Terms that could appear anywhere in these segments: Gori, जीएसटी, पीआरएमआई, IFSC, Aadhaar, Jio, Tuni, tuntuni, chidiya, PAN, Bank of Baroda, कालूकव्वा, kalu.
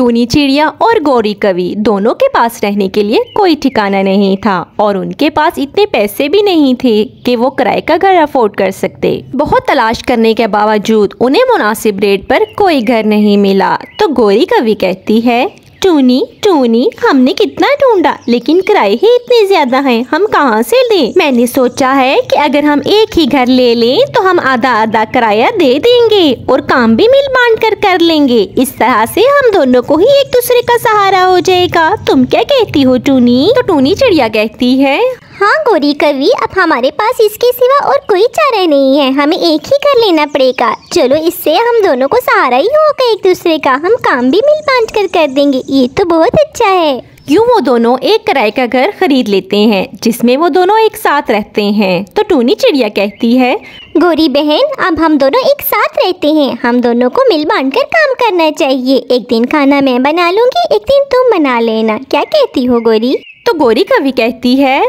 टूनी चिड़िया और गौरी कवि दोनों के पास रहने के लिए कोई ठिकाना नहीं था और उनके पास इतने पैसे भी नहीं थे कि वो किराए का घर अफोर्ड कर सकते। बहुत तलाश करने के बावजूद उन्हें मुनासिब रेट पर कोई घर नहीं मिला। तो गौरी कवि कहती है, टूनी टूनी, हमने कितना ढूंढा लेकिन किराए ही इतने ज्यादा हैं, हम कहाँ से लें? मैंने सोचा है कि अगर हम एक ही घर ले लें तो हम आधा आधा किराया दे देंगे और काम भी मिल बांट कर कर लेंगे। इस तरह से हम दोनों को ही एक दूसरे का सहारा हो जाएगा। तुम क्या कहती हो टूनी? तो टूनी चिड़िया कहती है, हाँ गौरी कवि, अब हमारे पास इसके सिवा और कोई चारा नहीं है, हमें एक ही कर लेना पड़ेगा। चलो, इससे हम दोनों को सहारा ही होगा एक दूसरे का, हम काम भी मिल बांट कर कर देंगे। ये तो बहुत अच्छा है। यूँ वो दोनों एक किराए का घर खरीद लेते हैं जिसमें वो दोनों एक साथ रहते हैं। तो टूनी चिड़िया कहती है, गौरी बहन, अब हम दोनों एक साथ रहते हैं, हम दोनों को मिल बांट कर काम करना चाहिए। एक दिन खाना मैं बना लूँगी, एक दिन तुम बना लेना। क्या कहती हो गौरी? तो गौरी कवि कहती है,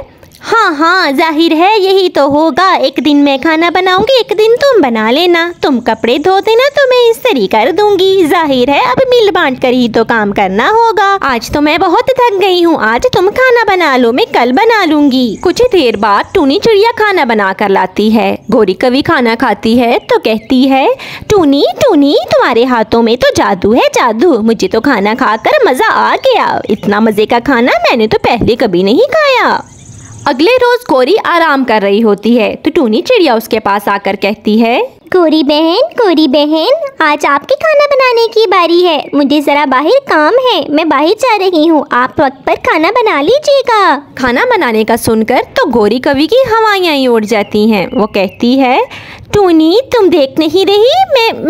हाँ हाँ, जाहिर है यही तो होगा। एक दिन मैं खाना बनाऊंगी, एक दिन तुम बना लेना। तुम कपड़े धो देना, तो मैं इस्त्री कर दूंगी। जाहिर है अब मिल बांट कर ही तो काम करना होगा। आज तो मैं बहुत थक गई हूँ, आज तुम खाना बना लो, मैं कल बना लूंगी। कुछ देर बाद टूनी चिड़िया खाना बना कर लाती है। गौरी कवि खाना खाती है तो कहती है, टूनी टूनी, तुम्हारे हाथों में तो जादू है जादू, मुझे तो खाना खाकर मजा आ गया। इतना मजे का खाना मैंने तो पहले कभी नहीं खाया। अगले रोज गौरी आराम कर रही होती है तो टूनी चिड़िया उसके पास आकर कहती है, गौरी बहन, गौरी बहन, आज आपके खाना बनाने की बारी है, मुझे ज़रा बाहर काम है, मैं बाहर जा रही हूँ, आप वक्त पर खाना बना लीजिएगा। खाना बनाने का सुनकर तो गौरी कवि की हवाइयाँ ही उड़ जाती हैं। वो कहती है, टूनी, तुम देख नहीं रही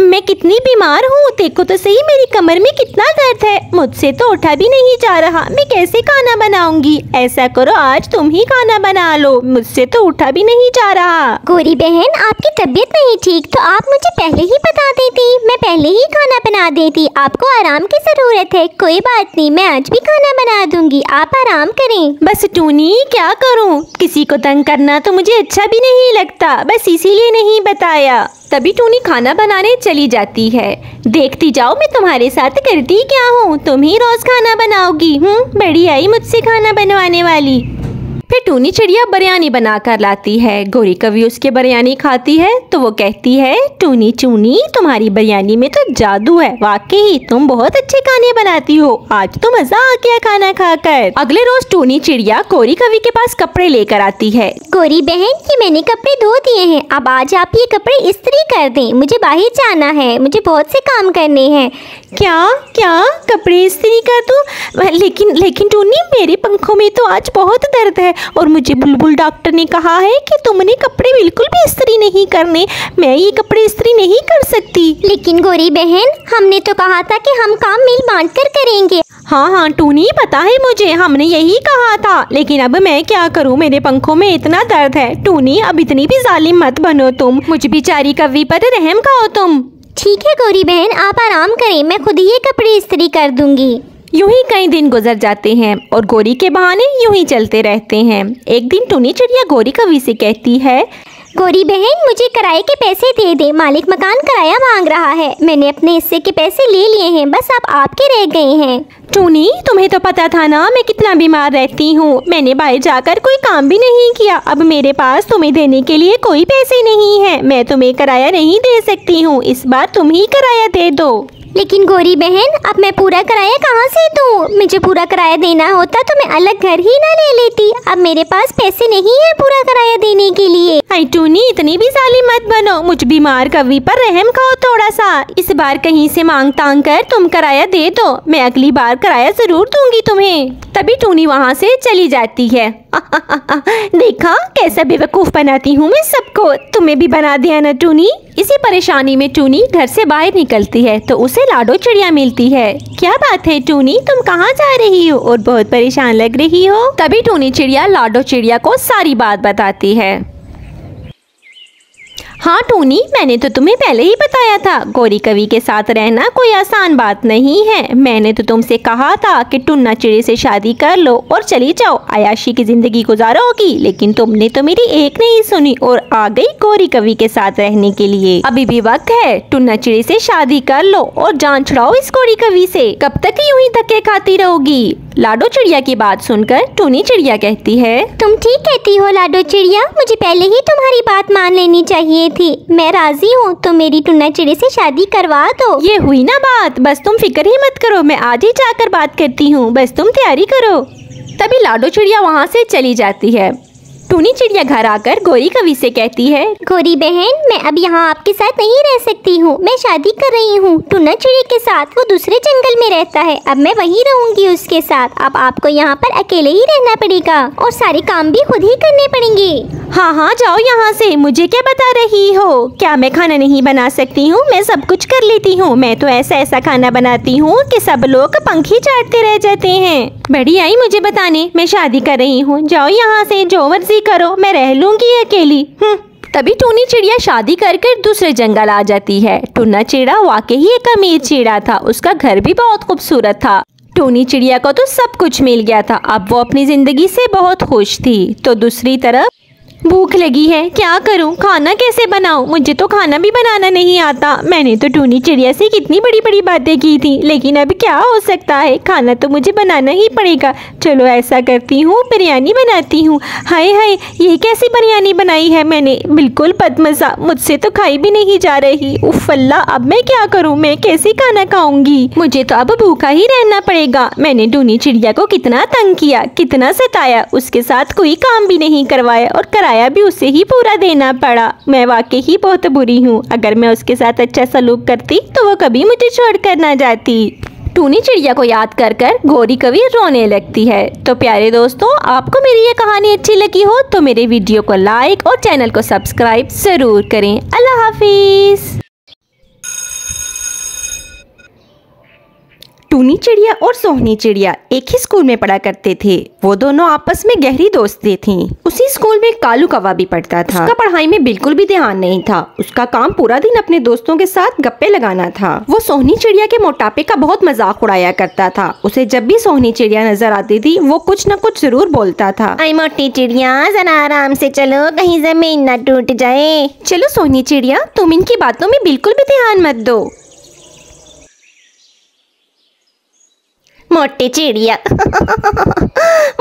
मैं कितनी बीमार हूँ? देखो तो सही मेरी कमर में कितना दर्द है, मुझसे तो उठा भी नहीं जा रहा, मैं कैसे खाना बनाऊंगी? ऐसा करो, आज तुम ही खाना बना लो, मुझसे तो उठा भी नहीं जा रहा। गौरी बहन, आपकी तबीयत नहीं ठीक तो आप मुझे पहले ही बता देती, मैं पहले ही खाना बना देती। आपको आराम की जरूरत है, कोई बात नहीं, मैं आज भी खाना बना दूंगी, आप आराम करें। बस टूनी, क्या करूं? किसी को तंग करना तो मुझे अच्छा भी नहीं लगता, बस इसीलिए नहीं बताया। तभी टूनी खाना बनाने चली जाती है। देखती जाओ मैं तुम्हारे साथ करती क्या हूँ, तुम ही रोज खाना बनाओगी। बड़ी आई मुझसे खाना बनवाने वाली। फिर टूनी चिड़िया बिरयानी बना कर लाती है। गौरी कवि उसके बिरयानी खाती है तो वो कहती है, टूनी चूनी, तुम्हारी बिरयानी में तो जादू है, वाकई तुम बहुत अच्छे खाने बनाती हो, आज तो मजा आ गया खाना खाकर। अगले रोज टूनी चिड़िया गौरी कवि के पास कपड़े लेकर आती है। गौरी बहन, ये मैंने कपड़े धो दिए हैं, अब आज आप ये कपड़े इस्त्री कर दें, मुझे बाहर जाना है, मुझे बहुत से काम करने हैं। क्या कपड़े इस्त्री कर दूं? लेकिन टूनी, मेरे पंखों में तो आज बहुत दर्द है और मुझे बुलबुल डॉक्टर ने कहा है कि तुमने कपड़े बिल्कुल भी इस्त्री नहीं करने, मैं ये कपड़े इस्त्री नहीं कर सकती। लेकिन गौरी बहन, हमने तो कहा था कि हम काम मिल बांट कर करेंगे। हाँ हाँ टूनी, पता है मुझे, हमने यही कहा था, लेकिन अब मैं क्या करूँ, मेरे पंखों में इतना दर्द है। टूनी, अब इतनी भी जालिम मत बनो तुम, मुझ बेचारी कवि पर रहम खाओ तुम। ठीक है गौरी बहन, आप आराम करें, मैं खुद ही कपड़े इस्त्री कर दूंगी। यूं ही कई दिन गुजर जाते हैं और गौरी के बहाने यूं ही चलते रहते हैं। एक दिन टूनी चिड़िया गौरी कवि से कहती है, गौरी बहन, मुझे किराए के पैसे दे दे, मालिक मकान किराया मांग रहा है, मैंने अपने हिस्से के पैसे ले लिए हैं, बस अब आपके रह गए हैं। टूनी, तुम्हें तो पता था ना मैं कितना बीमार रहती हूँ, मैंने बाहर जाकर कोई काम भी नहीं किया, अब मेरे पास तुम्हें देने के लिए कोई पैसे नहीं है, मैं तुम्हें किराया नहीं दे सकती हूँ, इस बार तुम ही किराया दे दो। लेकिन गौरी बहन, अब मैं पूरा किराया कहाँ से दूँ? मुझे पूरा किराया देना होता तो मैं अलग घर ही ना ले लेती, अब मेरे पास पैसे नहीं है पूरा किराया देने के लिए। आई टूनी, इतनी भी जालिम मत बनो, मुझ बीमार कवि पर रहम खाओ थोड़ा सा, इस बार कहीं से मांग तांग कर तुम किराया दे दो, मैं अगली बार किराया जरूर दूंगी तुम्हें। तभी टूनी वहाँ से चली जाती है। देखा कैसा बेवकूफ़ बनाती हूँ मैं सबको, तुम्हें भी बना दिया ना टूनी। इसी परेशानी में टूनी घर से बाहर निकलती है तो उसे लाडो चिड़िया मिलती है। क्या बात है टूनी, तुम कहाँ जा रही हो और बहुत परेशान लग रही हो? तभी टूनी चिड़िया लाडो चिड़िया को सारी बात बताती है। हाँ टूनी, मैंने तो तुम्हें पहले ही बताया था गौरी कवि के साथ रहना कोई आसान बात नहीं है। मैंने तो तुमसे कहा था कि टुन्ना चिड़े से शादी कर लो और चली जाओ, आयाशी की ज़िंदगी गुजारोगी, लेकिन तुमने तो मेरी एक नहीं सुनी और आ गई गौरी कवि के साथ रहने के लिए। अभी भी वक्त है, टुन्ना चिड़े से शादी कर लो और जान छुड़ाओ इस गौरी कवि से। कब तक यूं ही धक्के खाती रहोगी? लाडो चिड़िया की बात सुनकर टूनी चिड़िया कहती है, तुम ठीक कहती हो लाडो चिड़िया, मुझे पहले ही तुम्हारी बात मान लेनी चाहिए थी। मैं राजी हूँ, तो मेरी टुन्ना चिड़े से शादी करवा दो। ये हुई ना बात, बस तुम फिक्र ही मत करो, मैं आज ही जाकर बात करती हूँ, बस तुम तैयारी करो। तभी लाडो चिड़िया वहाँ से चली जाती है। टूनी चिड़िया घर आकर गौरी कवि से कहती है, गौरी बहन, मैं अब यहाँ आपके साथ नहीं रह सकती हूँ, मैं शादी कर रही हूँ टुन्ना चिड़िया के साथ। वो दूसरे जंगल में रहता है, अब मैं वहीं रहूँगी उसके साथ। अब आपको यहाँ पर अकेले ही रहना पड़ेगा और सारे काम भी खुद ही करने पड़ेंगे। हाँ हाँ, जाओ यहाँ से, मुझे क्या बता रही हो? क्या मैं खाना नहीं बना सकती हूँ? मैं सब कुछ कर लेती हूँ। मैं तो ऐसा ऐसा खाना बनाती हूँ कि सब लोग पंखी चाटते रह जाते हैं। बड़ी आई मुझे बताने, मैं शादी कर रही हूँ, जाओ यहाँ से, जो मर्जी करो, मैं रह लूँगी अकेली। तभी टूनी चिड़िया शादी कर कर दूसरे जंगल आ जाती है। टुन्ना चिड़ा वाकई ही एक अमीर चिड़ा था, उसका घर भी बहुत खूबसूरत था। टूनी चिड़िया को तो सब कुछ मिल गया था, अब वो अपनी जिंदगी से बहुत खुश थी। तो दूसरी तरफ भूख लगी है, क्या करूं? खाना कैसे बनाऊं? मुझे तो खाना भी बनाना नहीं आता। मैंने तो टूनी चिड़िया से कितनी बड़ी बड़ी बातें की थी, लेकिन अब क्या हो सकता है, खाना तो मुझे बनाना ही पड़ेगा। चलो ऐसा करती हूँ, बिरयानी बनाती हूँ। हाय हाय, ये कैसी बिरयानी बनाई है मैंने, बिल्कुल बदमज़ा, मुझसे तो खाई भी नहीं जा रही। उफ़ अल्लाह, अब मैं क्या करूँ? मैं कैसे खाना खाऊँगी? मुझे तो अब भूखा ही रहना पड़ेगा। मैंने टूनी चिड़िया को कितना तंग किया, कितना सताया, उसके साथ कोई काम भी नहीं करवाया और आया भी उसे ही पूरा देना पड़ा। मैं वाकई ही बहुत बुरी हूँ, अगर मैं उसके साथ अच्छा सलूक करती तो वो कभी मुझे छोड़कर ना जाती। टूनी चिड़िया को याद कर कर गौरी कवि रोने लगती है। तो प्यारे दोस्तों, आपको मेरी ये कहानी अच्छी लगी हो तो मेरे वीडियो को लाइक और चैनल को सब्सक्राइब जरूर करें। अल्लाह हाफिज। टूनी चिड़िया और सोहनी चिड़िया एक ही स्कूल में पढ़ा करते थे। वो दोनों आपस में गहरी दोस्ती थी। उसी स्कूल में कालूकव्वा भी पढ़ता था। उसका पढ़ाई में बिल्कुल भी ध्यान नहीं था, उसका काम पूरा दिन अपने दोस्तों के साथ गप्पे लगाना था। वो सोहनी चिड़िया के मोटापे का बहुत मजाक उड़ाया करता था। उसे जब भी सोहनी चिड़िया नजर आती थी वो कुछ न कुछ जरूर बोलता था। आई मोटी चिड़िया, जरा आराम से चलो, कहीं जमीन न टूट जाए। चलो सोहनी चिड़िया, तुम इनकी बातों में बिल्कुल भी ध्यान मत दो। मोटी चिड़िया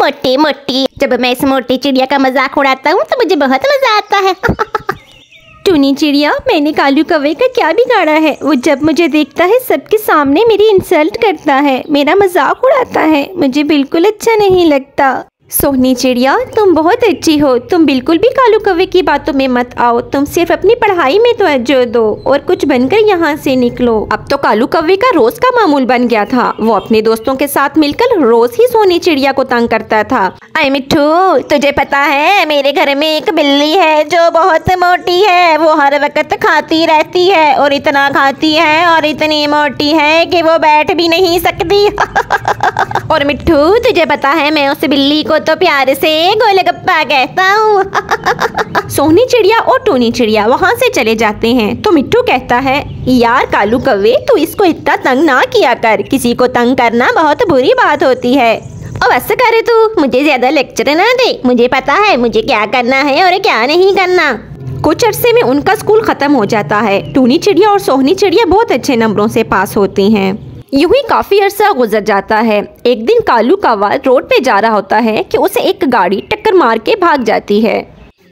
मोटी मोटी, जब मैं इस मोटी चिड़िया का मजाक उड़ाता हूँ तो मुझे बहुत मजा आता है। टूनी चिड़िया, मैंने कालूकव्वे का क्या बिगाड़ा है? वो जब मुझे देखता है सबके सामने मेरी इंसल्ट करता है, मेरा मजाक उड़ाता है, मुझे बिल्कुल अच्छा नहीं लगता। सोहनी चिड़िया, तुम बहुत अच्छी हो, तुम बिल्कुल भी कालूकव्वे की बातों में मत आओ, तुम सिर्फ अपनी पढ़ाई में तवज्जो दो और कुछ बनकर यहाँ से निकलो। अब तो कालूकव्वे का रोज का मामूल बन गया था, वो अपने दोस्तों के साथ मिलकर रोज ही सोहनी चिड़िया को तंग करता था। आई मिट्ठू, तुझे पता है मेरे घर में एक बिल्ली है जो बहुत मोटी है, वो हर वक्त खाती रहती है और इतना खाती है और इतनी मोटी है कि वो बैठ भी नहीं सकती। और मिट्ठू, तुझे पता है मैं उस बिल्ली को तो प्यार से गोलगप्पा कहता हूँ। सोहनी चिड़िया और टूनी चिड़िया वहाँ से चले जाते हैं। तो मिट्टू कहता है, यार कालूकव्वे, तू इसको इतना तंग ना किया कर, किसी को तंग करना बहुत बुरी बात होती है। अब ऐसा करे तू, मुझे ज्यादा लेक्चर ना दे, मुझे पता है मुझे क्या करना है और क्या नहीं करना। कुछ अरसे में उनका स्कूल खत्म हो जाता है। टूनी चिड़िया और सोहनी चिड़िया बहुत अच्छे नंबरों से पास होती हैं। यूं ही काफ़ी अरसा गुजर जाता है। एक दिन कालूकव्वा रोड पे जा रहा होता है कि उसे एक गाड़ी टक्कर मार के भाग जाती है।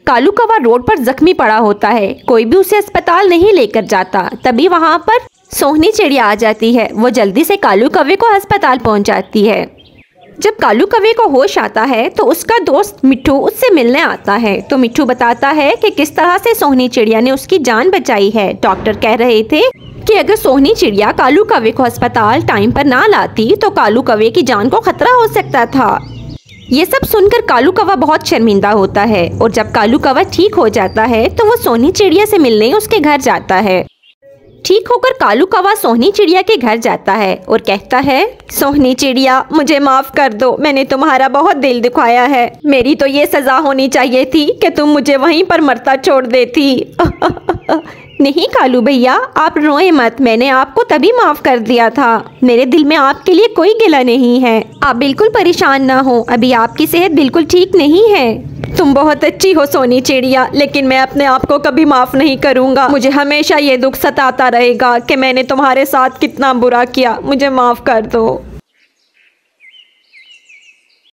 कालूकव्वा रोड पर जख्मी पड़ा होता है, कोई भी उसे अस्पताल नहीं लेकर जाता। तभी वहाँ पर सोहनी चिड़िया आ जाती है। वो जल्दी से कालूकव्वे को अस्पताल पहुँचाती है। जब कालूकव्वे को होश आता है तो उसका दोस्त मिट्ठू उससे मिलने आता है। तो मिट्ठू बताता है कि किस तरह से सोहनी चिड़िया ने उसकी जान बचाई है। डॉक्टर कह रहे थे कि अगर सोहनी चिड़िया कालूकव्वे को अस्पताल टाइम पर ना लाती तो कालूकव्वे की जान को खतरा हो सकता था। ये सब सुनकर कालूकव्वा बहुत शर्मिंदा होता है और जब कालूकव्वा ठीक हो जाता है तो वो सोहनी चिड़िया से मिलने उसके घर जाता है। ठीक होकर कालूकव्वा सोहनी चिड़िया के घर जाता है और कहता है, सोहनी चिड़िया मुझे माफ कर दो, मैंने तुम्हारा बहुत दिल दुखाया है। मेरी तो ये सजा होनी चाहिए थी कि तुम मुझे वहीं पर मरता छोड़ देती। नहीं कालू भैया, आप रोए मत, मैंने आपको तभी माफ कर दिया था। मेरे दिल में आपके लिए कोई गिला नहीं है, आप बिल्कुल परेशान ना हो, अभी आपकी सेहत बिल्कुल ठीक नहीं है। तुम बहुत अच्छी हो सोनी चिड़िया, लेकिन मैं अपने आप को कभी माफ नहीं करूँगा। मुझे हमेशा ये दुख सताता रहेगा कि मैंने तुम्हारे साथ कितना बुरा किया, मुझे माफ कर दो।